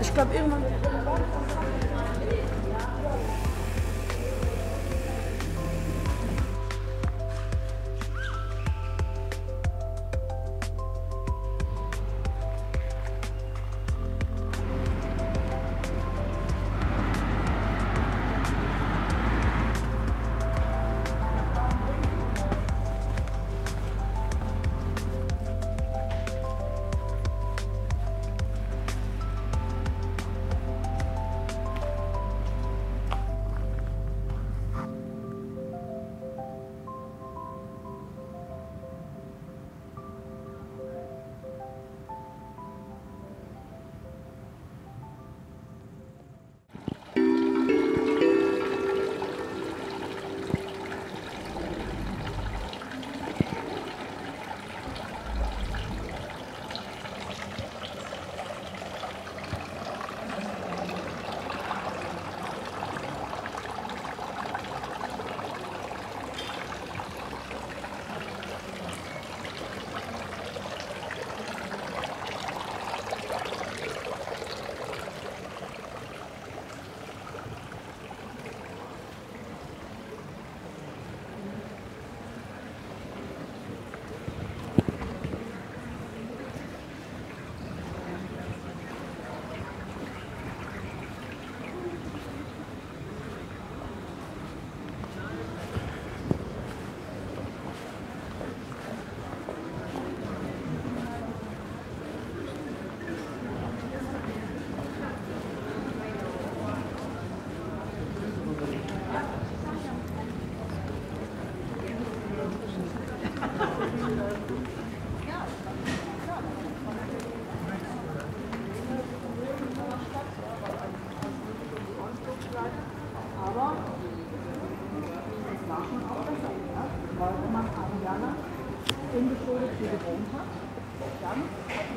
Ich glaube, irgendwann. Dann hat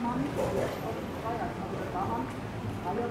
man, jetzt auf dem Feuer, da waren alle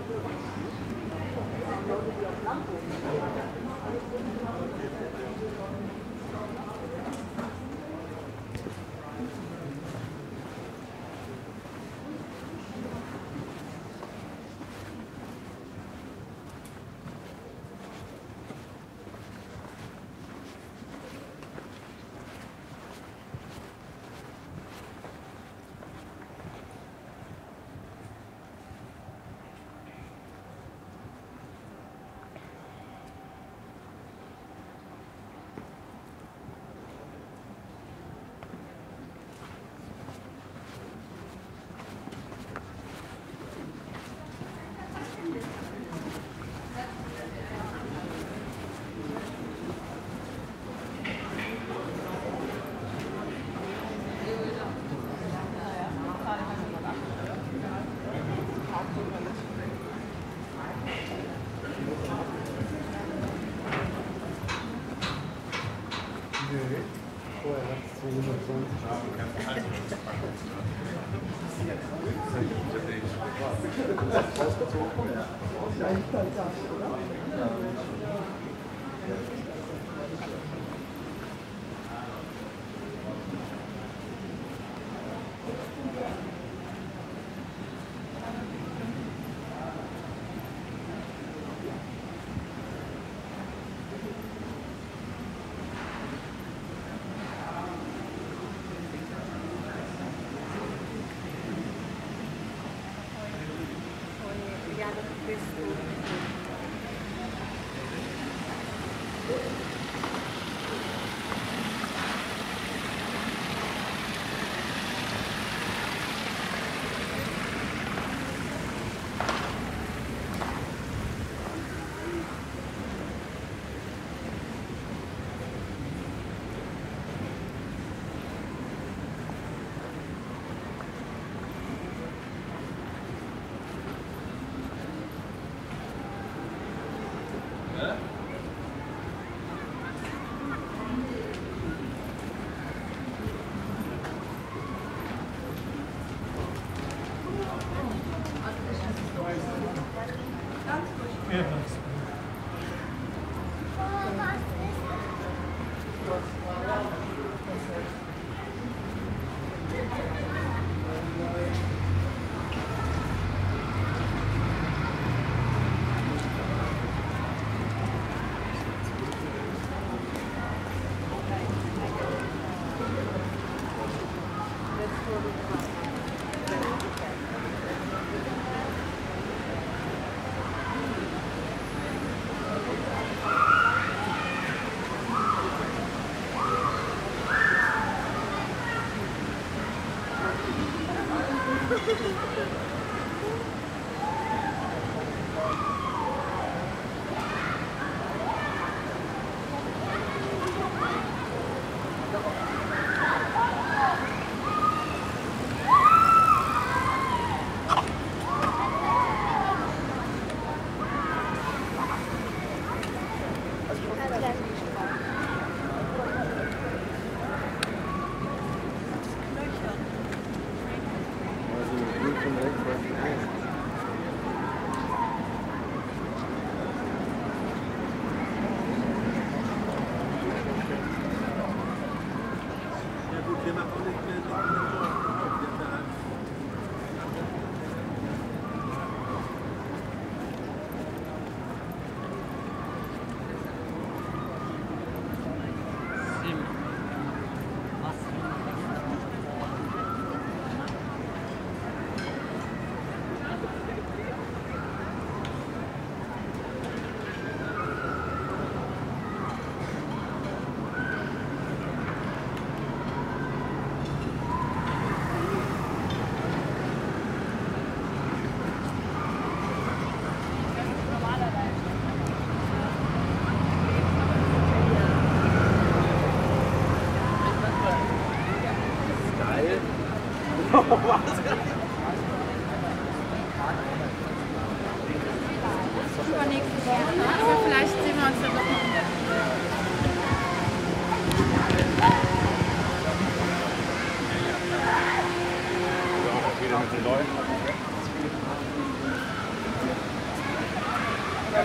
Ja,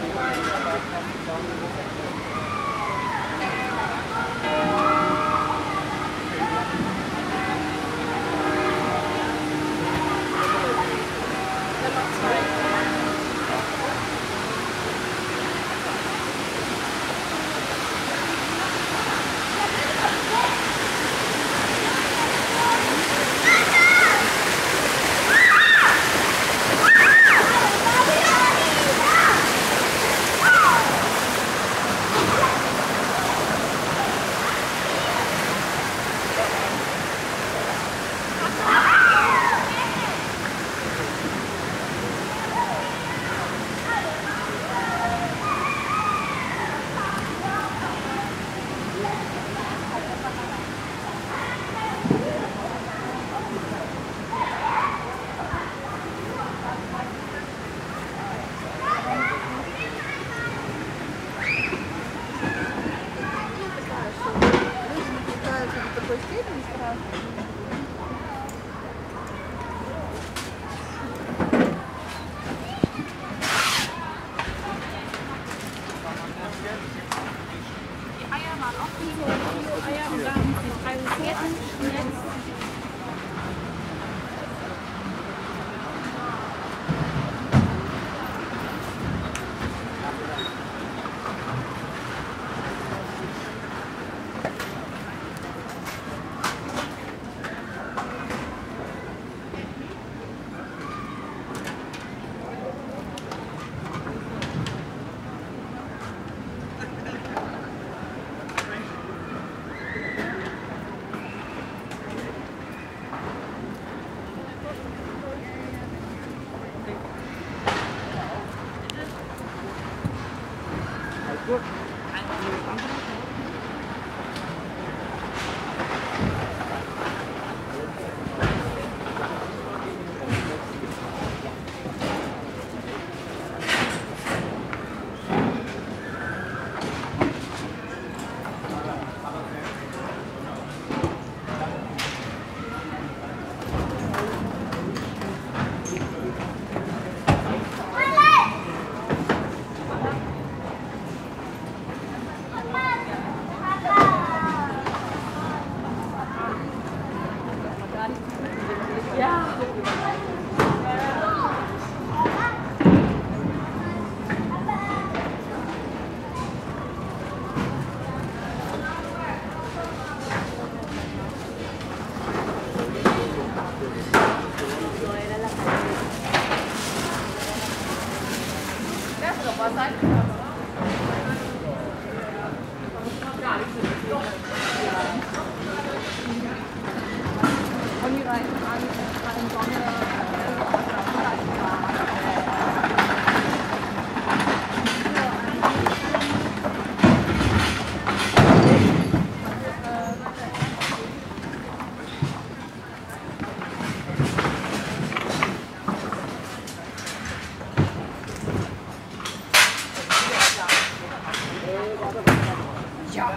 Ja.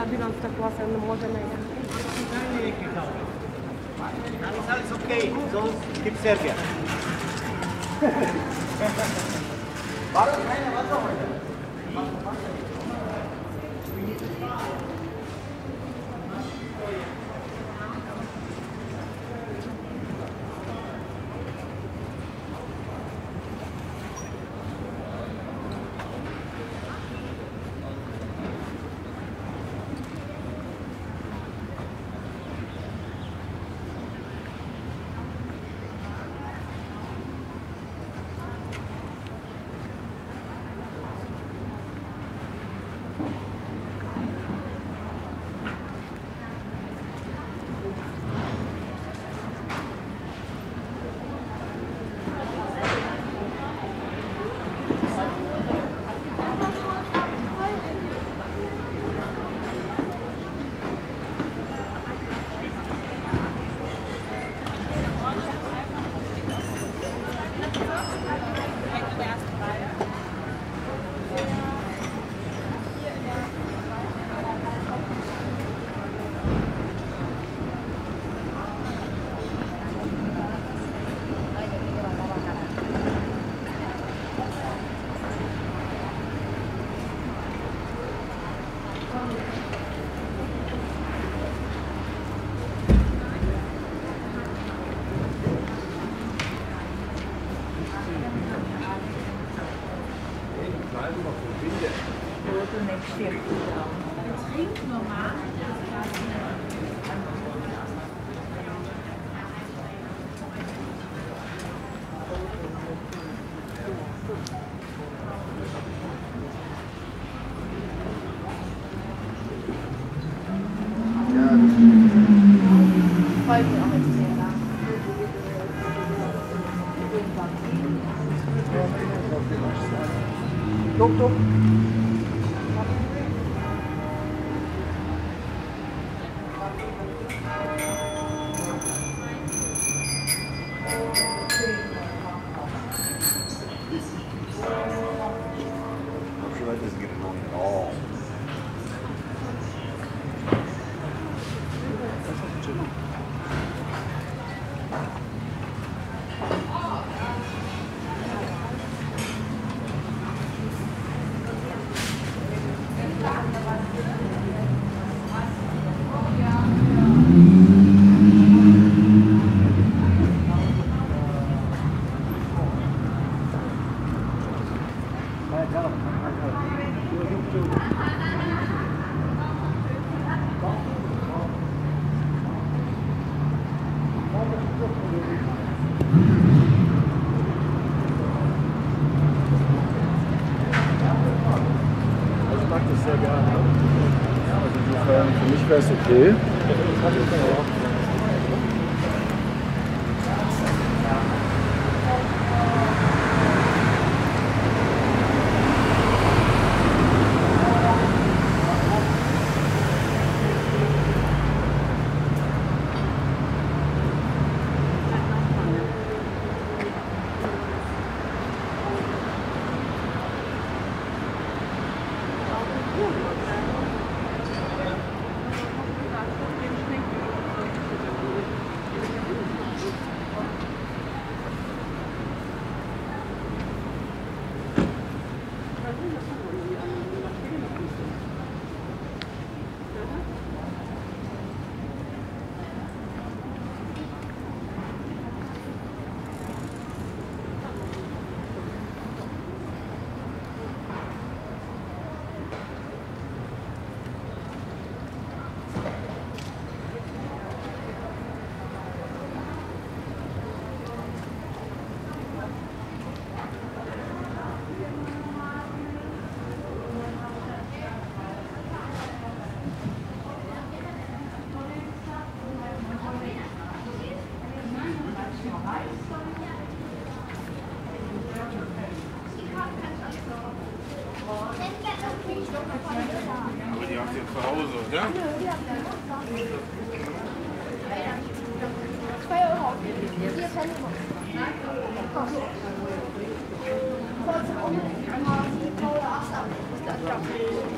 ja bilanc takova se ne može ne igra. Alles alles okay, sonst gibt Serbien. Warum keine Wasser heute? Okay. Euro.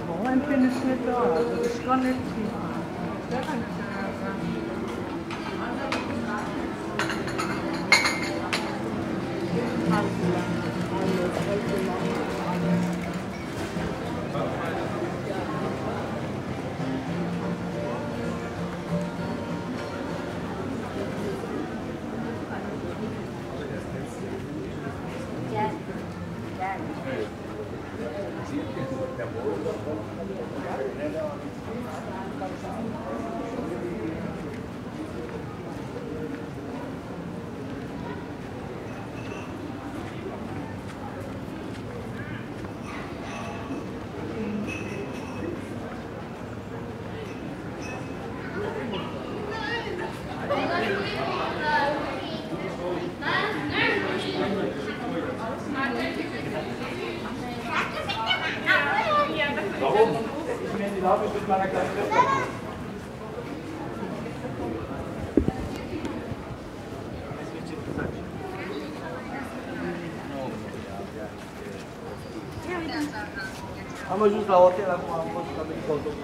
Moment bin ich nicht da, also ich kann nicht ziehen. Am ajuns la hotel, acum am fost la medic autobus.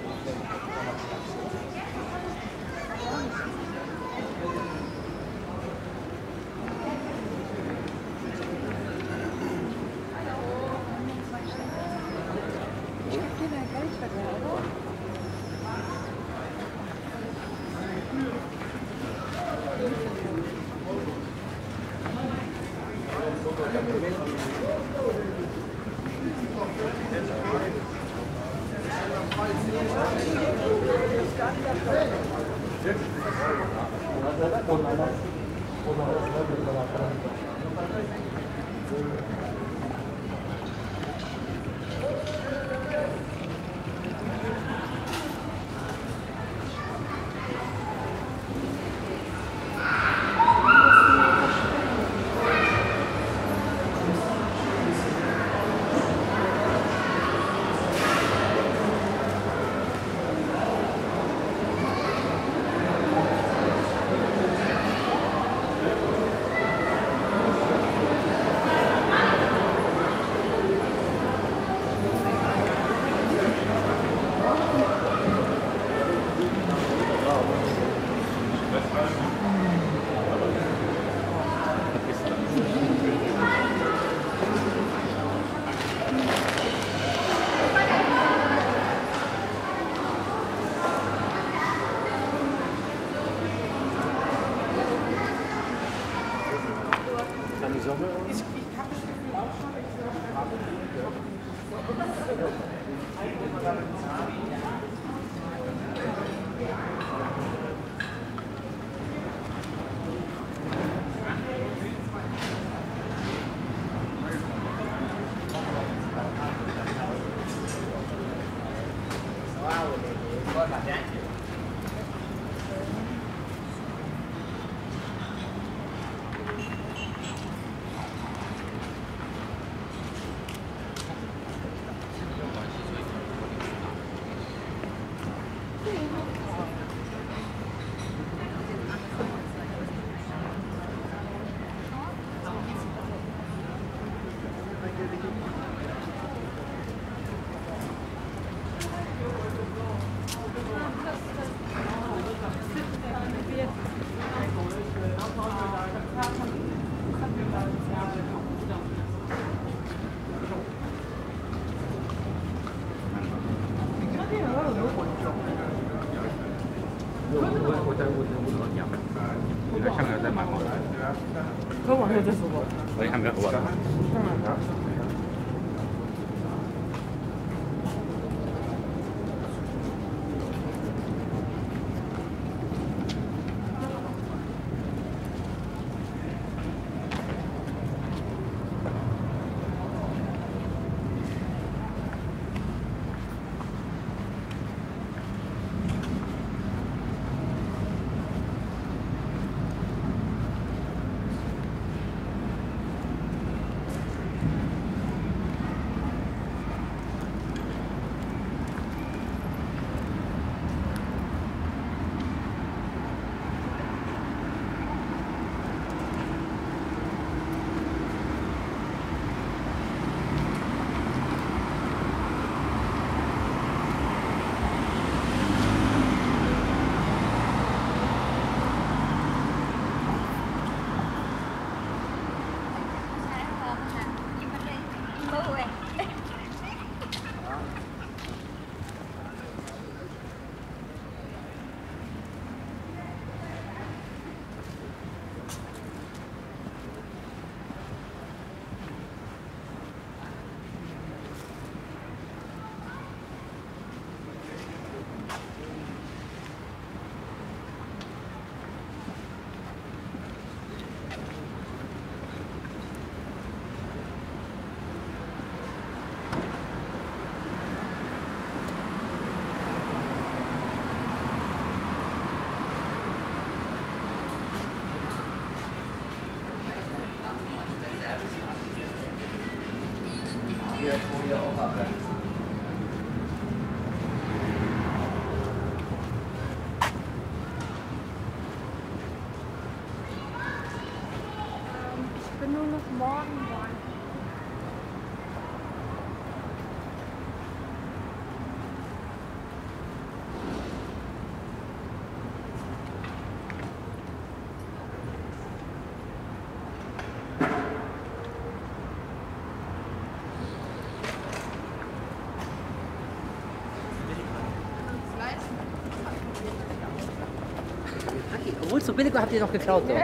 long one. Obwohl es so billig war, habt ihr noch geklaut. So.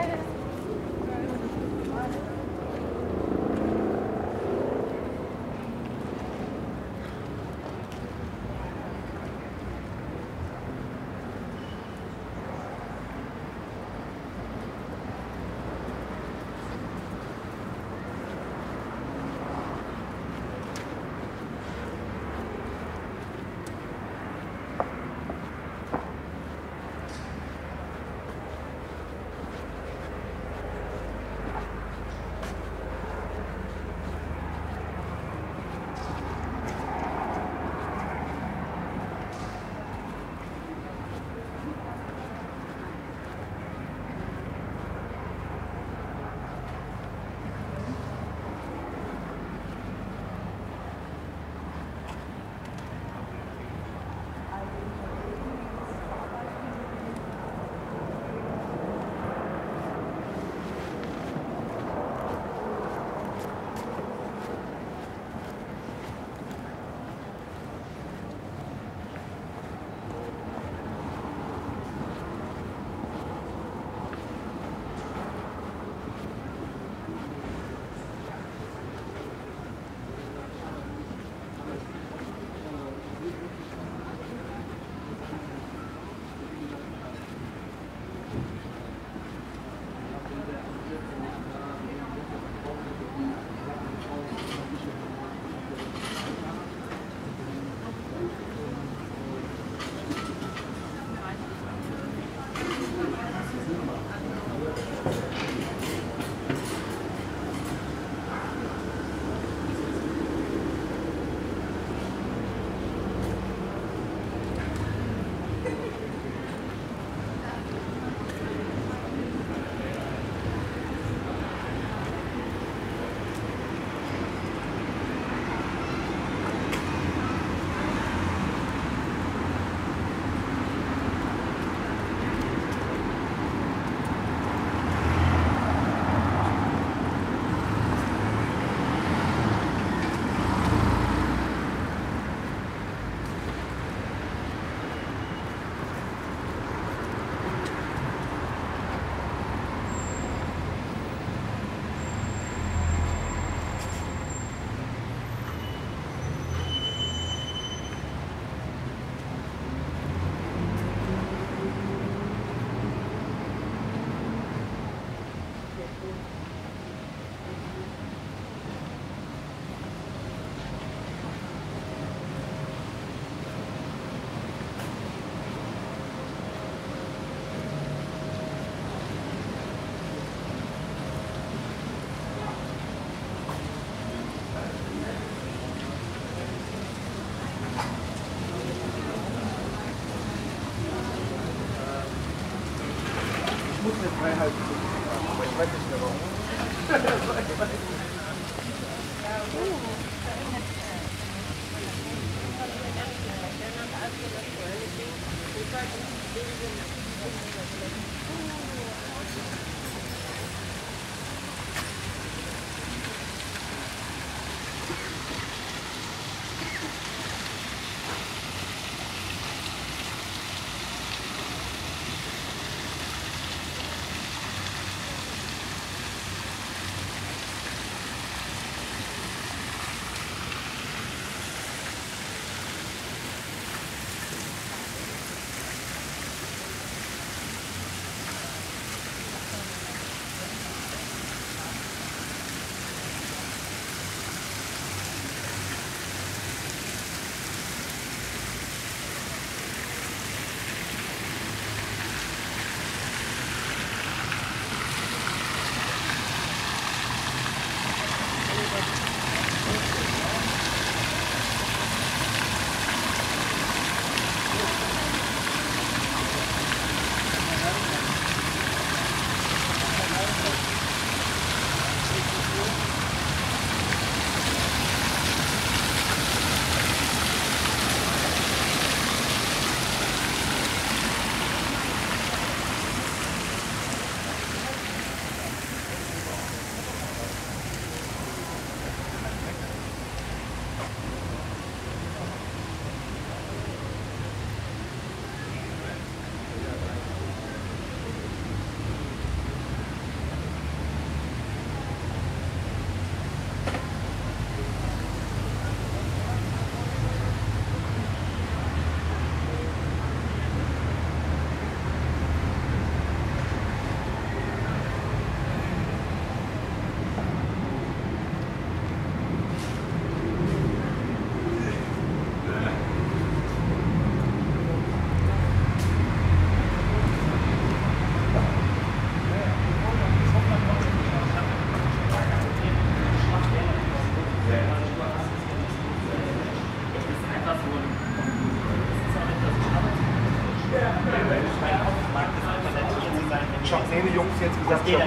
Ich habe den Jungs jetzt gesagt, Druckbar, ich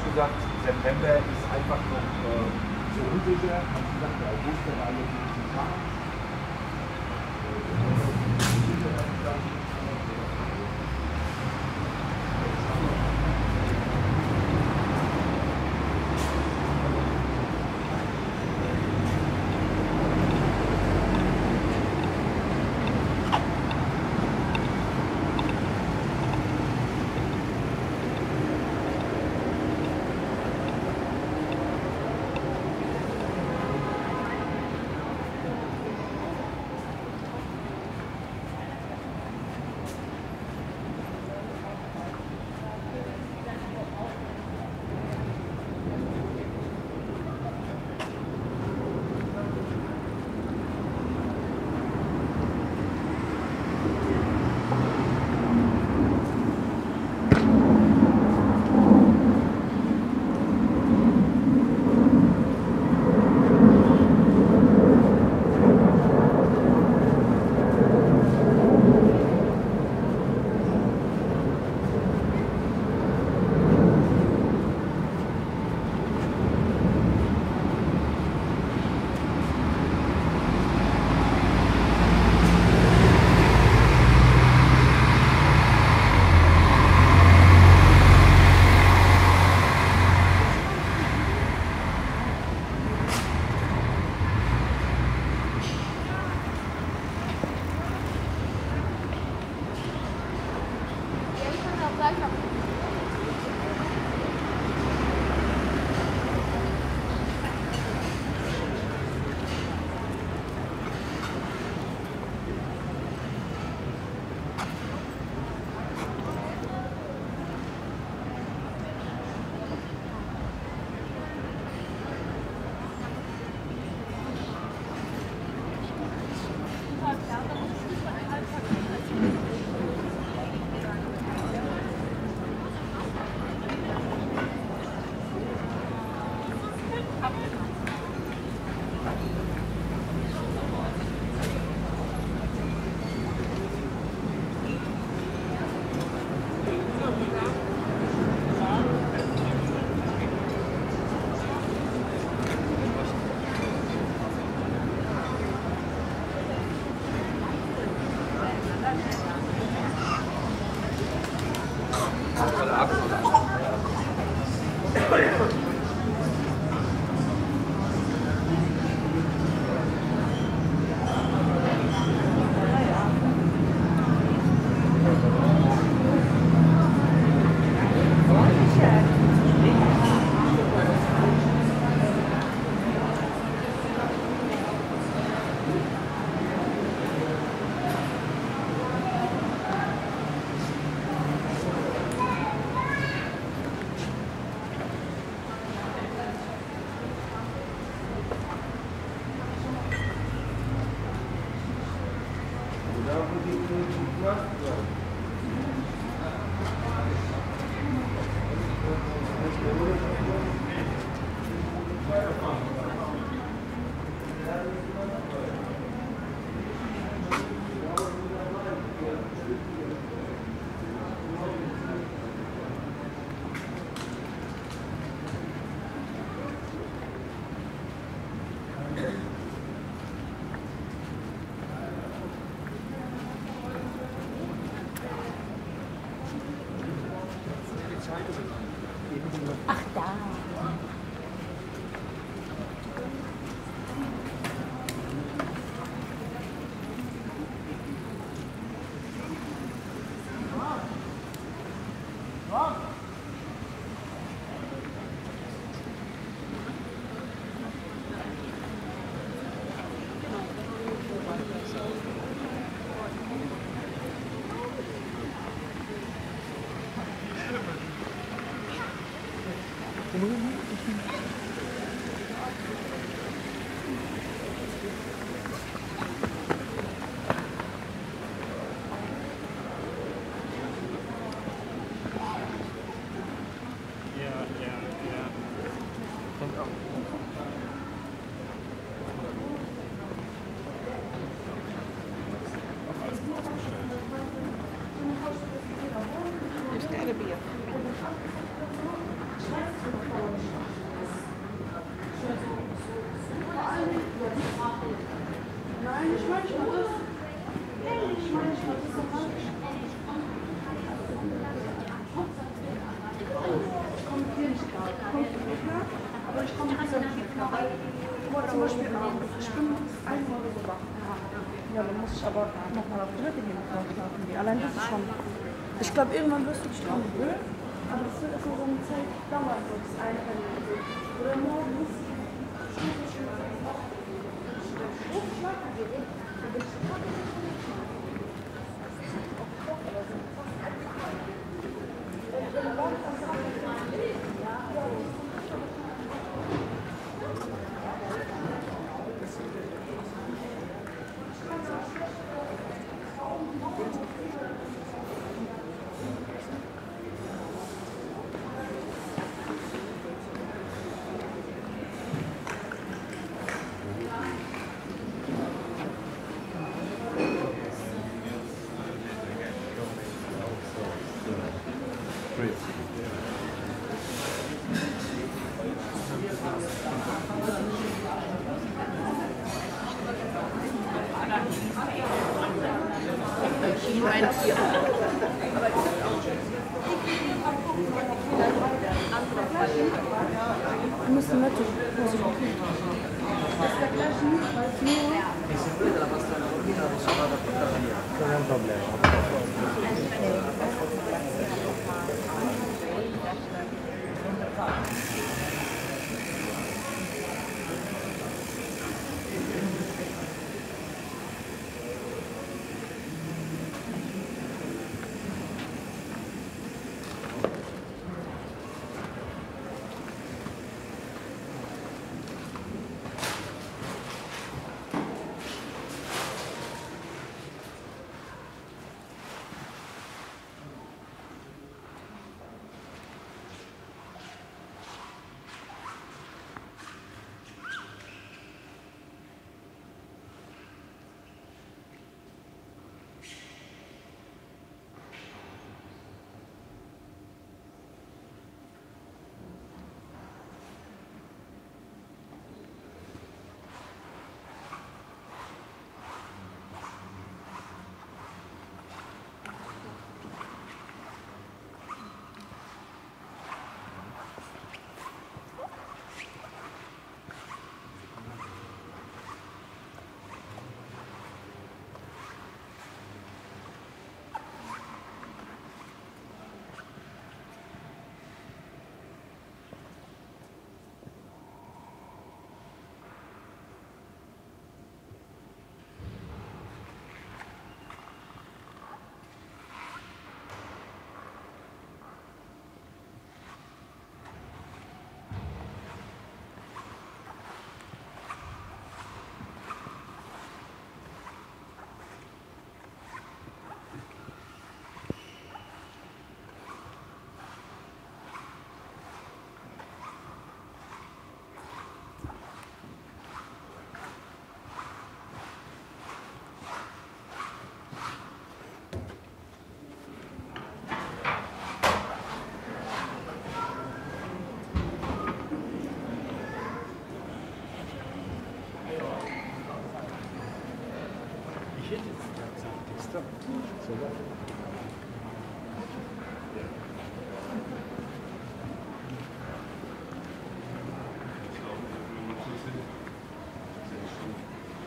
habe gesagt, September ist einfach noch so unsicher. Ich habe gesagt, der August wäre alle die Tag. ich komme nicht mehr mit. Zum Beispiel Schwimmen, einmal so machen. Ja, dann muss ich aber nochmal auf Dritte gehen. Allein das ist schon. Ich glaube, irgendwann wirst du dich dran gewöhnen. Aber es wird erstmal so eine Zeit dauern, wo es einfach geht. Oder morgen muss ich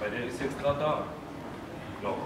Weil der ist jetzt gerade da. Doch.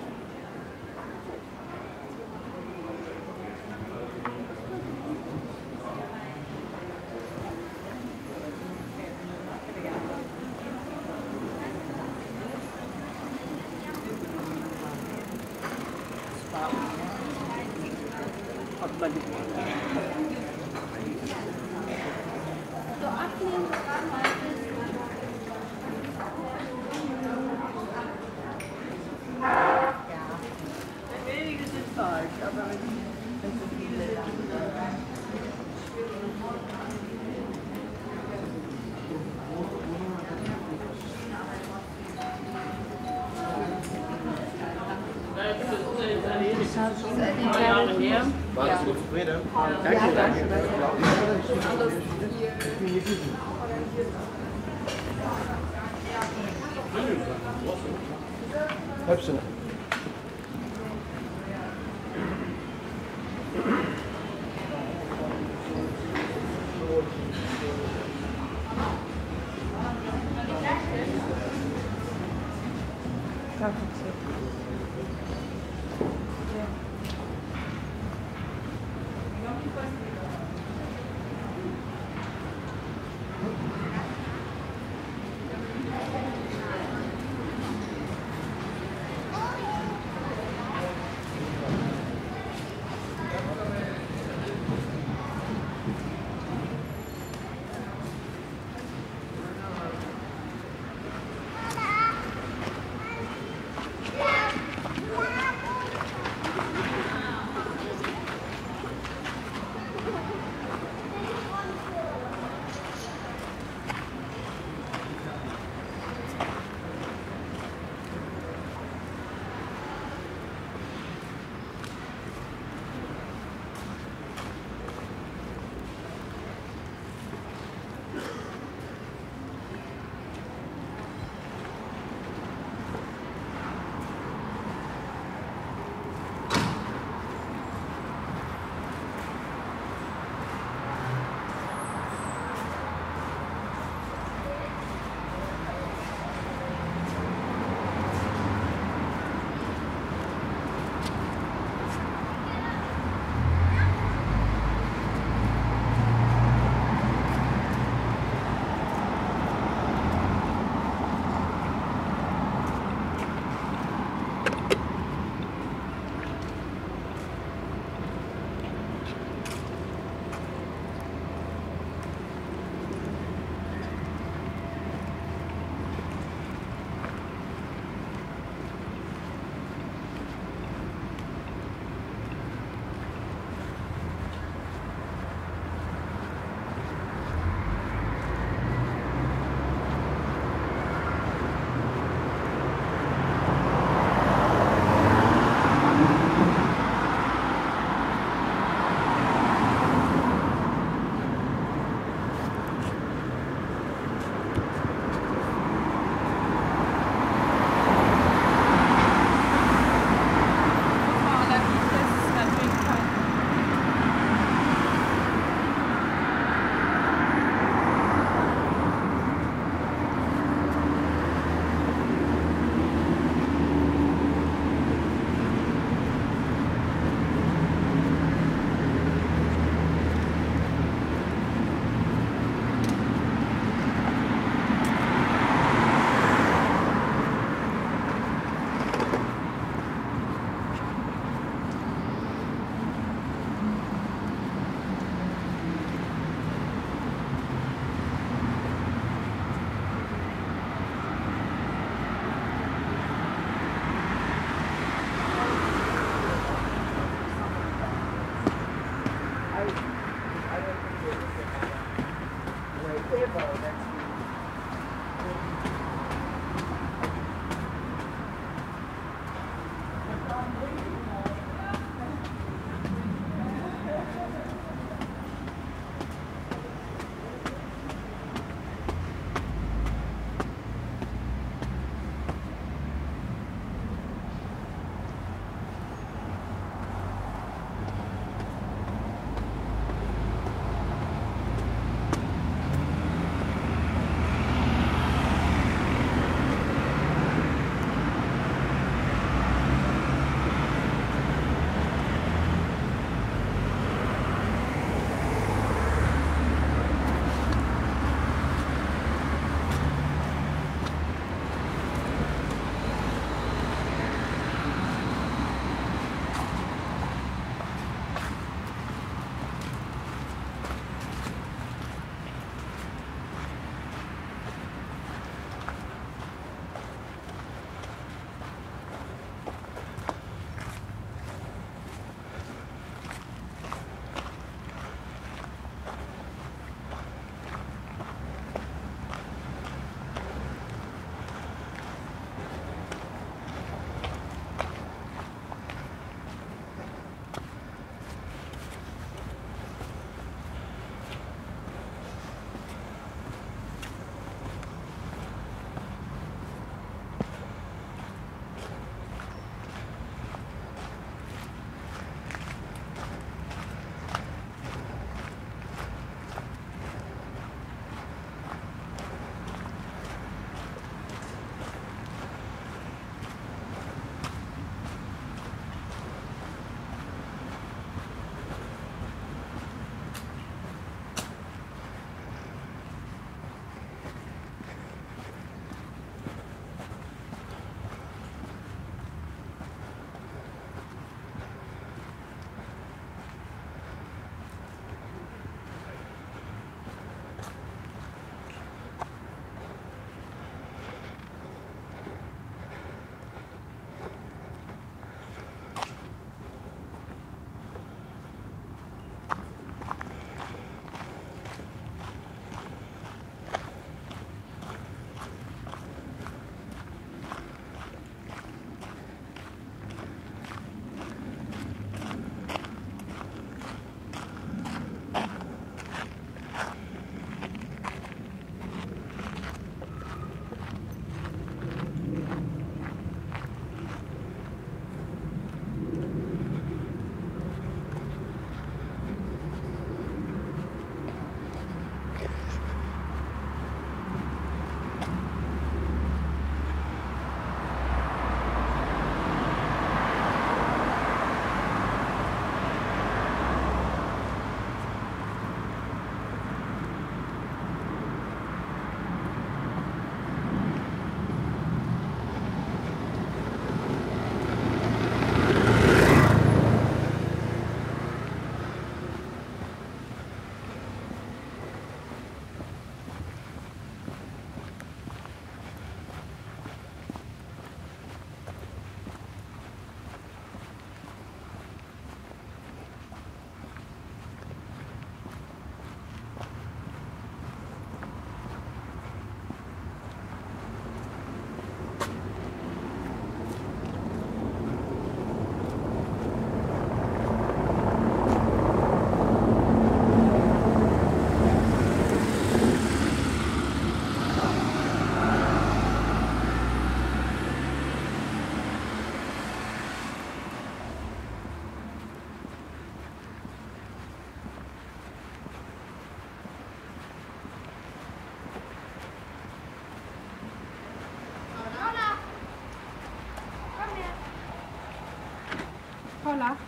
啦。